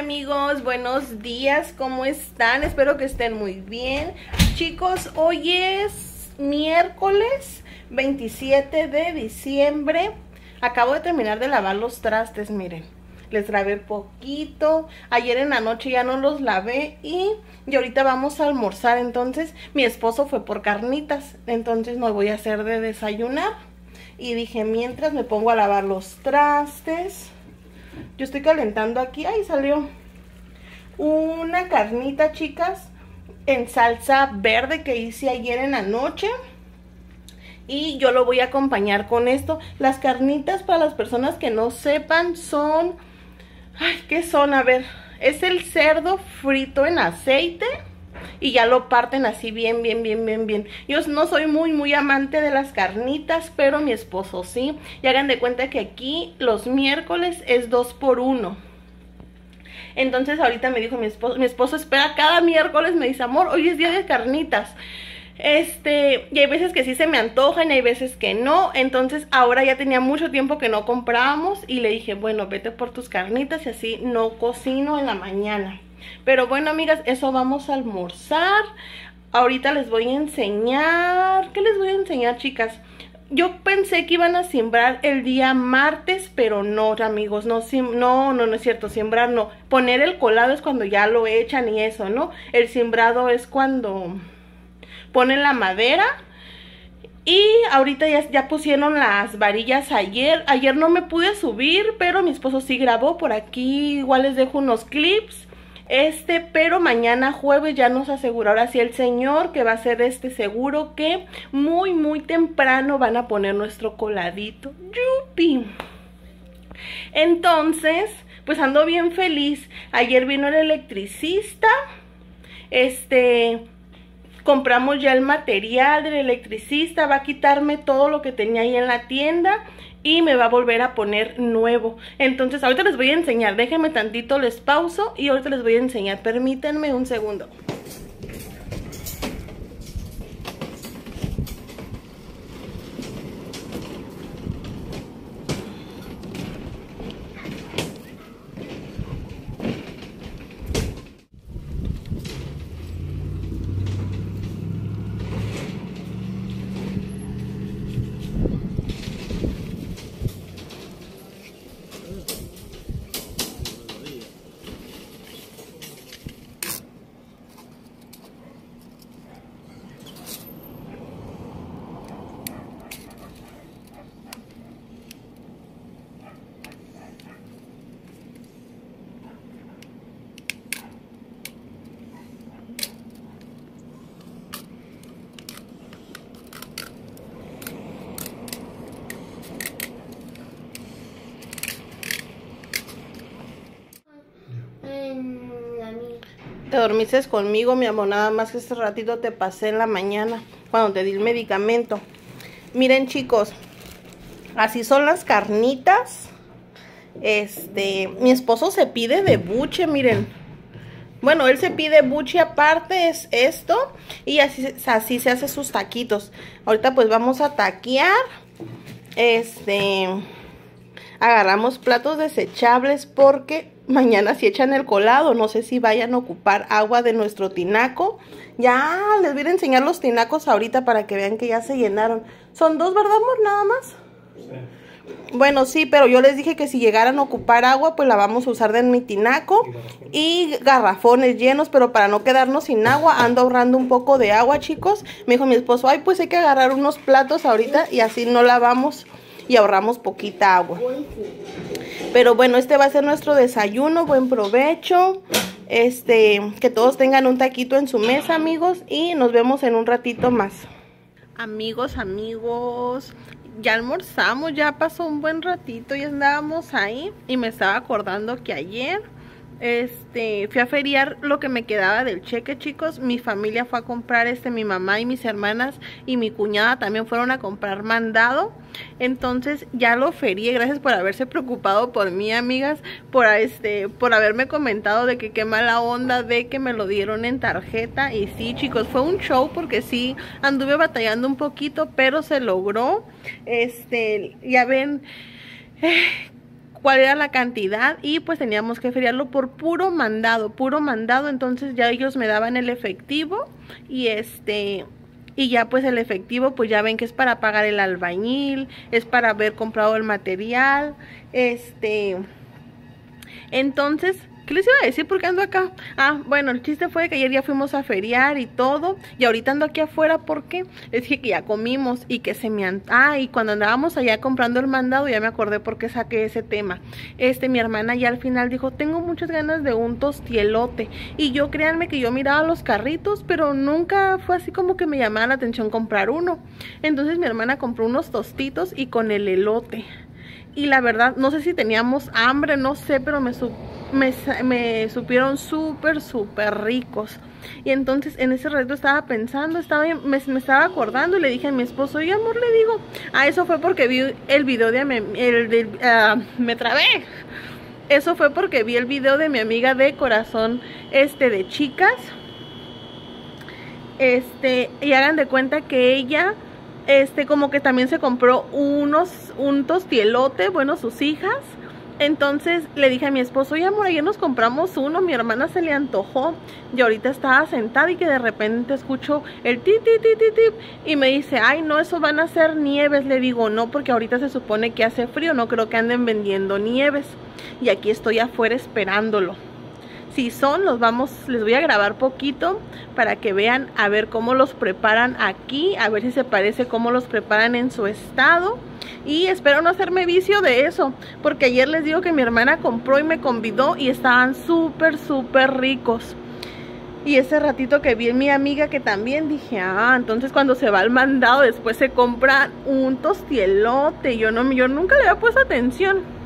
Hola amigos, buenos días, ¿cómo están? Espero que estén muy bien. Chicos, hoy es miércoles 27 de diciembre. Acabo de terminar de lavar los trastes, miren. Les lavé poquito. Ayer en la noche ya no los lavé y ahorita vamos a almorzar. Entonces, mi esposo fue por carnitas. Entonces, no voy a hacer de desayunar. Y dije, mientras me pongo a lavar los trastes. Yo estoy calentando aquí, ahí salió una carnita, chicas, en salsa verde que hice ayer en la noche. Y yo lo voy a acompañar con esto. Las carnitas, para las personas que no sepan, son... Ay, ¿qué son? A ver, es el cerdo frito en aceite y ya lo parten así bien. Yo no soy muy amante de las carnitas, pero mi esposo sí. Y hagan de cuenta que aquí los miércoles es 2x1. Entonces ahorita me dijo mi esposo espera cada miércoles, me dice, amor, hoy es día de carnitas. Y hay veces que sí se me antojan y hay veces que no. Entonces ahora ya tenía mucho tiempo que no comprábamos y le dije, bueno, vete por tus carnitas y así no cocino en la mañana. Pero bueno, amigas, eso vamos a almorzar. Ahorita les voy a enseñar... ¿Qué les voy a enseñar, chicas? Yo pensé que iban a siembrar el día martes, pero no, amigos. No es cierto. Siembrar no. Poner el colado es cuando ya lo echan y eso, ¿no? El simbrado es cuando ponen la madera. Y ahorita ya pusieron las varillas ayer. Ayer no me pude subir, pero mi esposo sí grabó. Por aquí igual les dejo unos clips. Pero mañana jueves ya nos aseguró ahora sí el señor que va a ser seguro que muy temprano van a poner nuestro coladito. ¡Yupi! Entonces, pues ando bien feliz. Ayer vino el electricista, compramos ya el material del electricista, va a quitarme todo lo que tenía ahí en la tienda y me va a volver a poner nuevo. Entonces ahorita les voy a enseñar, déjenme tantito, les pauso y ahorita les voy a enseñar, permítanme un segundo. Te dormiste conmigo, mi amor, nada más que este ratito te pasé en la mañana cuando te di el medicamento. Miren, chicos, así son las carnitas. Mi esposo se pide de buche, miren. Bueno, él se pide buche aparte, es esto. Y así se hace sus taquitos. Ahorita pues vamos a taquear. Agarramos platos desechables porque... Mañana si echan el colado, no sé si vayan a ocupar agua de nuestro tinaco. Ya les voy a enseñar los tinacos ahorita para que vean que ya se llenaron. Son 2, ¿verdad, amor? Nada más. Sí. Bueno, sí, pero yo les dije que si llegaran a ocupar agua, pues la vamos a usar de mi tinaco. Y garrafones llenos, pero para no quedarnos sin agua, ando ahorrando un poco de agua, chicos. Me dijo mi esposo, ay, pues hay que agarrar unos platos ahorita y así no lavamos y ahorramos poquita agua. Pero bueno, va a ser nuestro desayuno. Buen provecho. Que todos tengan un taquito en su mesa, amigos. Y nos vemos en un ratito más. Amigos. Ya almorzamos, ya pasó un buen ratito. Ya andábamos ahí. Y me estaba acordando que ayer fui a feriar lo que me quedaba del cheque, chicos. Mi familia fue a comprar, mi mamá y mis hermanas y mi cuñada también fueron a comprar mandado. Entonces ya lo ferié. Gracias por haberse preocupado por mí, amigas, por haberme comentado de que qué mala onda de que me lo dieron en tarjeta. Y sí, chicos, fue un show porque sí anduve batallando un poquito, pero se logró. Ya ven, cuál era la cantidad y pues teníamos que feriarlo por puro mandado. Entonces ya ellos me daban el efectivo y ya pues el efectivo pues ya ven que es para pagar el albañil, es para haber comprado el material. Entonces, ¿qué les iba a decir? ¿Por qué ando acá? Ah, bueno, el chiste fue que ayer ya fuimos a feriar y todo. Y ahorita ando aquí afuera porque les dije que ya comimos y que se me... y cuando andábamos allá comprando el mandado ya me acordé por qué saqué ese tema. Mi hermana ya al final dijo, tengo muchas ganas de un tostielote. Y yo, créanme que yo miraba los carritos, pero nunca fue así como que me llamaba la atención comprar uno. Entonces mi hermana compró unos tostitos y con el elote. Y la verdad, no sé si teníamos hambre, no sé, pero me supieron súper ricos. Y entonces en ese rato estaba pensando, me estaba acordando y le dije a mi esposo, oye amor, le digo, eso fue porque vi el video de eso fue porque vi el video de mi amiga de corazón, de chicas. Y hagan de cuenta que ella como que también se compró un tostielote, bueno, sus hijas. Entonces le dije a mi esposo, oye amor, ayer nos compramos uno, mi hermana se le antojó. Y ahorita estaba sentada y que de repente escucho el tip, tip, tip, tip, tip. Y me dice, ay no, eso van a ser nieves. Le digo, no, porque ahorita se supone que hace frío, no creo que anden vendiendo nieves. Y aquí estoy afuera esperándolo. Si son, les voy a grabar poquito para que vean a ver cómo los preparan aquí, a ver si se parece cómo los preparan en su estado. Y espero no hacerme vicio de eso, porque ayer les digo que mi hermana compró y me convidó y estaban súper ricos. Y ese ratito que vi en mi amiga que también dije, entonces cuando se va al mandado después se compra un tostielote. Yo nunca le había puesto atención.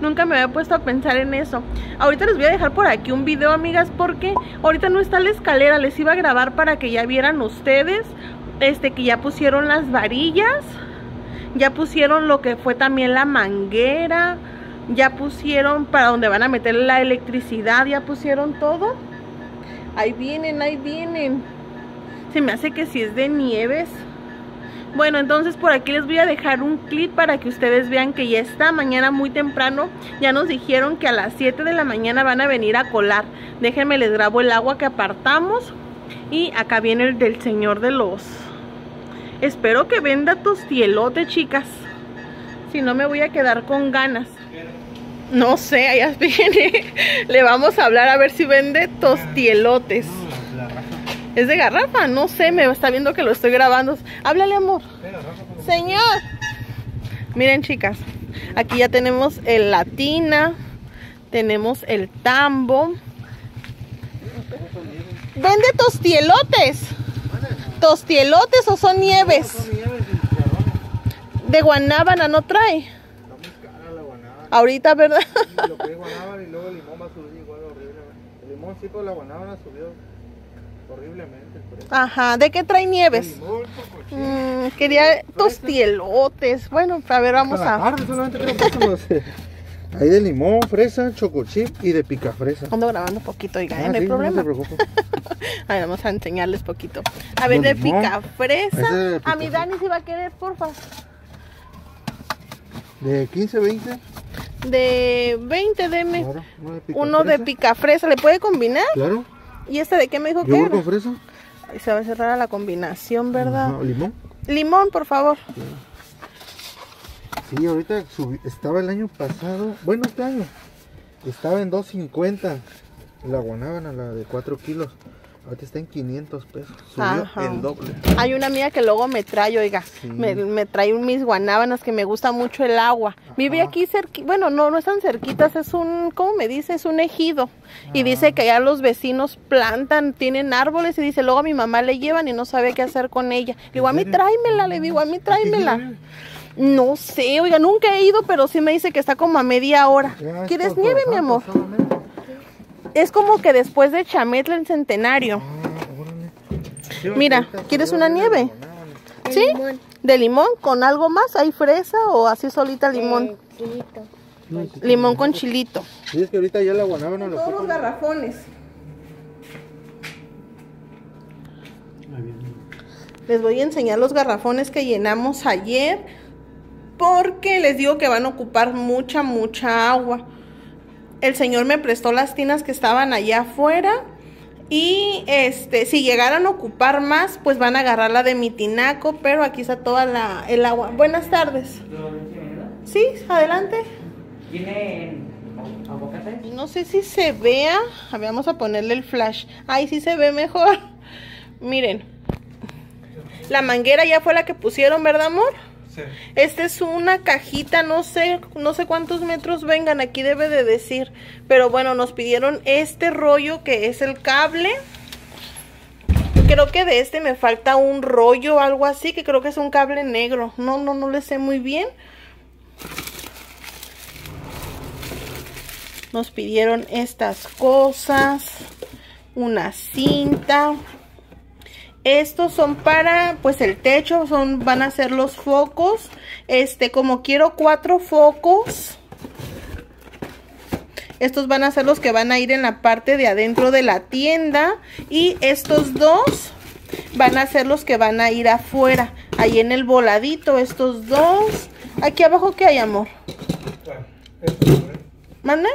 Nunca me había puesto a pensar en eso. Ahorita les voy a dejar por aquí un video, amigas, porque ahorita no está la escalera. Les iba a grabar para que ya vieran ustedes que ya pusieron las varillas, ya pusieron lo que fue también la manguera, ya pusieron para donde van a meter la electricidad, ya pusieron todo. Ahí vienen, ahí vienen. Se me hace que si es de nieves. Bueno, entonces por aquí les voy a dejar un clip para que ustedes vean que ya está. Mañana muy temprano ya nos dijeron que a las 7 de la mañana van a venir a colar. Déjenme les grabo el agua que apartamos. Y acá viene el del señor de los... Espero que venda tostielote, chicas. Si no me voy a quedar con ganas. No sé, allá viene. Le vamos a hablar a ver si vende tostielotes. ¿Es de garrafa? No sé, me está viendo que lo estoy grabando. Háblale, amor. Señor. Miren, chicas. Aquí ya tenemos la tina. Tenemos el tambo. ¿Vende tostielotes? ¿Tostielotes o son nieves? De guanábana no trae. Ahorita, ¿verdad? Lo que es guanábana y luego el limón va a subir igual horrible. El limón sí, pero la guanábana subió horriblemente. Ajá, ¿de qué trae nieves? Quería tostielotes. Bueno, a ver, vamos a... Hay de limón, fresa, chocochip y de picafresa. Ando grabando poquito, oiga, no hay problema. No te preocupes. A ver, vamos a enseñarles poquito. A ver, de picafresa. A mi Dani si va a querer, porfa. ¿De 15, 20? De 20, deme. Claro, uno de picafresa. ¿Le puede combinar? Claro. ¿Y este de qué me dijo que era? ¿Yogur con fresa? Ay, se va a cerrar a la combinación, ¿verdad? No, ¿limón? Limón, por favor. Sí, ahorita estaba el año pasado, bueno, este año, estaba en 2.50 la guanábana, la de 4 kilos. Ahorita está en 500 pesos, subió el doble. Hay una amiga que luego me trae, oiga, sí. me trae mis guanábanas que me gusta mucho el agua. Ajá. Vive aquí cerquita, bueno, no están cerquitas, es un, ¿cómo me dice? Es un ejido. Ajá. Y dice que allá los vecinos plantan, tienen árboles y dice, luego a mi mamá le llevan y no sabe qué hacer con ella. Le digo, a mí tráemela, le digo, a mí tráemela. No sé, oiga, nunca he ido, pero sí me dice que está como a media hora. Ya, ¿quieres nieve, mi amor? Solamente. Es como que después de Chametla en Centenario. Mira, ¿quieres una nieve? ¿Sí? ¿De limón? ¿Con algo más? ¿Hay fresa o así solita limón? Limón con chilito. Es que ahorita ya la guanábana no lo todos los garrafones. Les voy a enseñar los garrafones que llenamos ayer. porque les digo que van a ocupar mucha agua. El señor me prestó las tinas que estaban allá afuera. Y si llegaran a ocupar más, pues van a agarrar la de mi tinaco, pero aquí está toda el agua. Buenas tardes. Sí, adelante. ¿Tiene aguacate? No sé si se vea. A ver, vamos a ponerle el flash. Ahí sí se ve mejor. Miren. La manguera ya fue la que pusieron, ¿verdad, amor? Sí. Esta es una cajita, no sé cuántos metros vengan, aquí debe de decir. Pero bueno, nos pidieron este rollo que es el cable. Creo que de este me falta un rollo, algo así, que creo que es un cable negro. No le sé muy bien. Nos pidieron estas cosas. Una cinta. Estos son para, pues, el techo, van a ser los focos. Como quiero 4 focos, estos van a ser los que van a ir en la parte de adentro de la tienda. Y estos 2 van a ser los que van a ir afuera, ahí en el voladito, estos 2. Aquí abajo, ¿qué hay, amor? ¿Mande?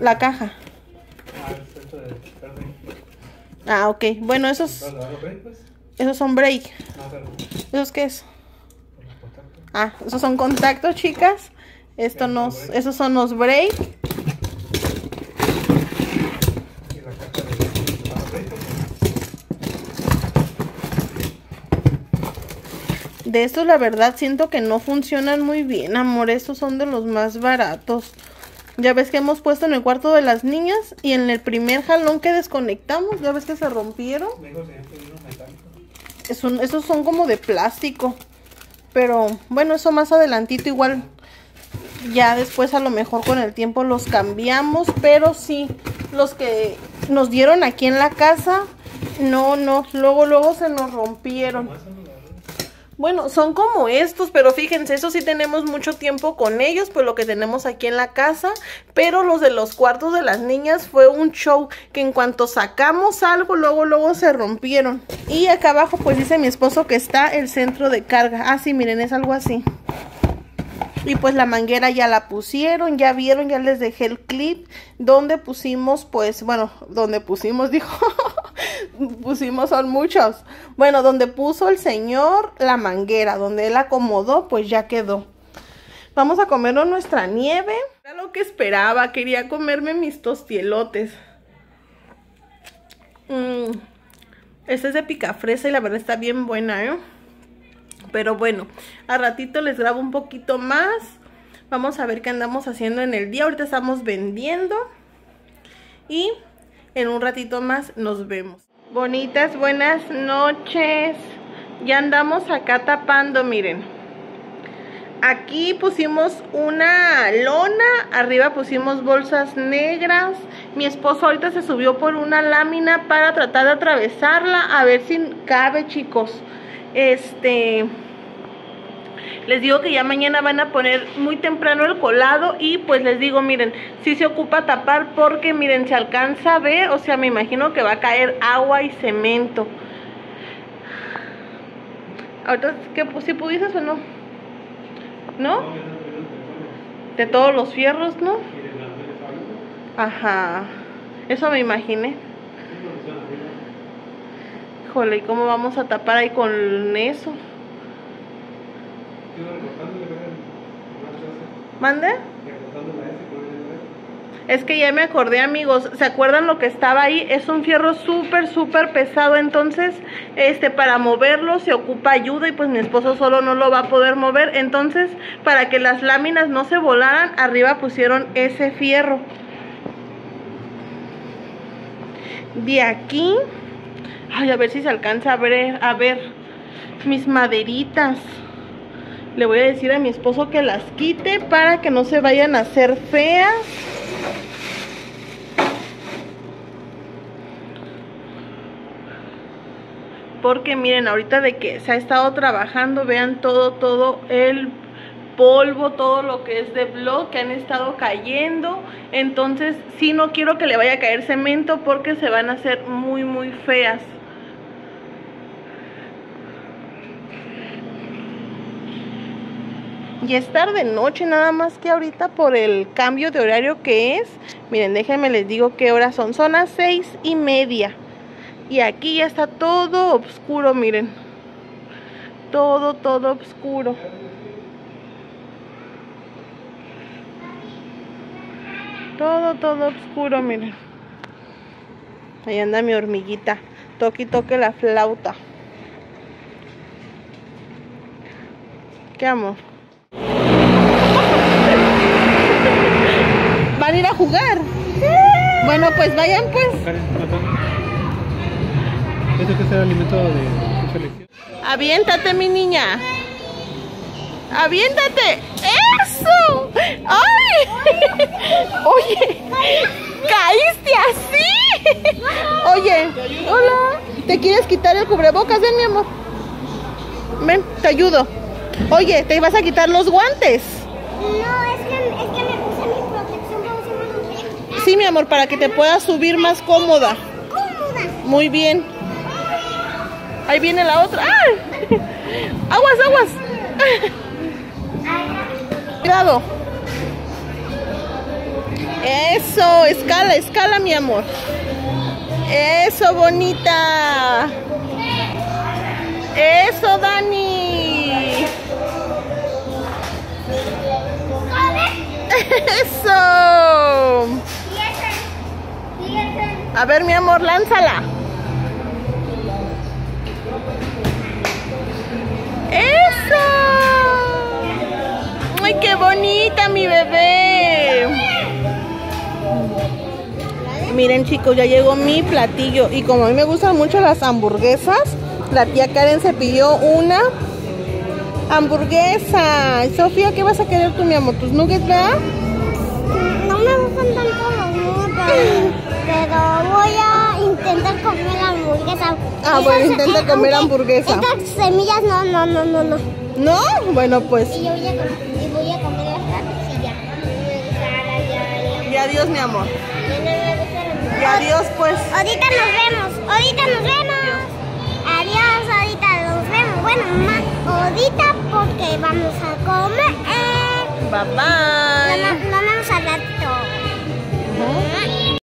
La caja. Ah, ok. Bueno, esos son break. ¿Esos qué es? Ah, esos son contactos, chicas. Esos son los break. De estos, la verdad, siento que no funcionan muy bien, amor. Estos son de los más baratos. Ya ves que hemos puesto en el cuarto de las niñas y en el primer jalón que desconectamos, ya ves que se rompieron. Esos son como de plástico, pero bueno, eso más adelantito, igual ya después a lo mejor con el tiempo los cambiamos. Pero sí, los que nos dieron aquí en la casa, luego se nos rompieron. Bueno, son como estos, pero fíjense, eso sí tenemos mucho tiempo con ellos, pues lo que tenemos aquí en la casa. Pero los de los cuartos de las niñas fue un show, que en cuanto sacamos algo, luego se rompieron. Y acá abajo, pues dice mi esposo que está el centro de carga. Ah, sí, miren, es algo así. Y pues la manguera ya la pusieron, ya vieron, ya les dejé el clip donde pusimos, pues, bueno, donde pusimos, dijo... pusimos son muchos. Bueno, donde puso el señor la manguera, donde él acomodó, pues ya quedó. Vamos a comernos nuestra nieve. Era lo que esperaba, quería comerme mis tostielotes. Este es de picafresa y la verdad está bien buena, ¿eh? Pero bueno, a ratito les grabo un poquito más. Vamos a ver qué andamos haciendo en el día. Ahorita estamos vendiendo y en un ratito más nos vemos. Bonitas, buenas noches. Ya andamos acá tapando, miren. Aquí pusimos una lona, arriba pusimos bolsas negras. Mi esposo ahorita se subió por una lámina para tratar de atravesarla, a ver si cabe, chicos. Les digo que ya mañana van a poner muy temprano el colado y pues les digo, miren, sí se ocupa tapar porque miren, se alcanza a ver, o sea, me imagino que va a caer agua y cemento. Ahorita, ¿qué, si pudieses o no? ¿No? De todos los fierros, ¿no? Ajá, eso me imaginé. Híjole, ¿y cómo vamos a tapar ahí con eso? ¿Mande? Es que ya me acordé, amigos. ¿Se acuerdan lo que estaba ahí? Es un fierro súper pesado. Entonces, para moverlo se ocupa ayuda y pues mi esposo solo no lo va a poder mover. Entonces, para que las láminas no se volaran, arriba pusieron ese fierro. De aquí, ay, a ver si se alcanza a ver, mis maderitas. Le voy a decir a mi esposo que las quite para que no se vayan a hacer feas. Porque miren, ahorita de que se ha estado trabajando, vean todo el polvo, todo lo que es de bloque que han estado cayendo. Entonces, sí, no quiero que le vaya a caer cemento porque se van a hacer muy feas. y estar de noche, nada más que ahorita por el cambio de horario que es. Miren, déjenme les digo qué horas son. Son las 6:30. Y aquí ya está todo oscuro, miren. Todo oscuro. Todo oscuro, miren. Ahí anda mi hormiguita. Toque y toque la flauta. ¿Qué amor? ¿Van a ir a jugar? Bueno, pues vayan pues. ¿Eso que es el alimento de selección? Aviéntate, mi niña. Aviéntate. ¡Eso! ¡Ay! Oye, caíste así. Oye, hola. ¿Te quieres quitar el cubrebocas, ven, mi amor? Ven, te ayudo. Oye, ¿te ibas a quitar los guantes? No, es que me puse mi protección para usar. Sí, mi amor, para que te puedas subir más cómoda. Muy bien. Ahí viene la otra. ¡Ay! ¡Aguas, aguas! Cuidado. Eso, escala, escala, mi amor. Eso, bonita. Eso, Dani. Eso. A ver, mi amor, lánzala. ¡Eso! ¡Ay, qué bonita, mi bebé! Miren, chicos, ya llegó mi platillo. Y como a mí me gustan mucho las hamburguesas, la tía Karen se pidió una hamburguesa. Sofía, ¿qué vas a querer tú, mi amor? ¿Tus nuggets, verdad? No me gustan tanto los nuggets, pero voy a intentar comer hamburguesa. Ah, esas, bueno, intenta comer hamburguesa. Estas semillas no. ¿No? Bueno, pues. Y yo voy a comer las ratas y ya. Y adiós, mi amor. Y adiós, pues. Ahorita nos vemos. Ahorita nos vemos. Adiós, ahorita nos vemos. Bueno, mamá, ahorita porque vamos a comer. Bye, bye.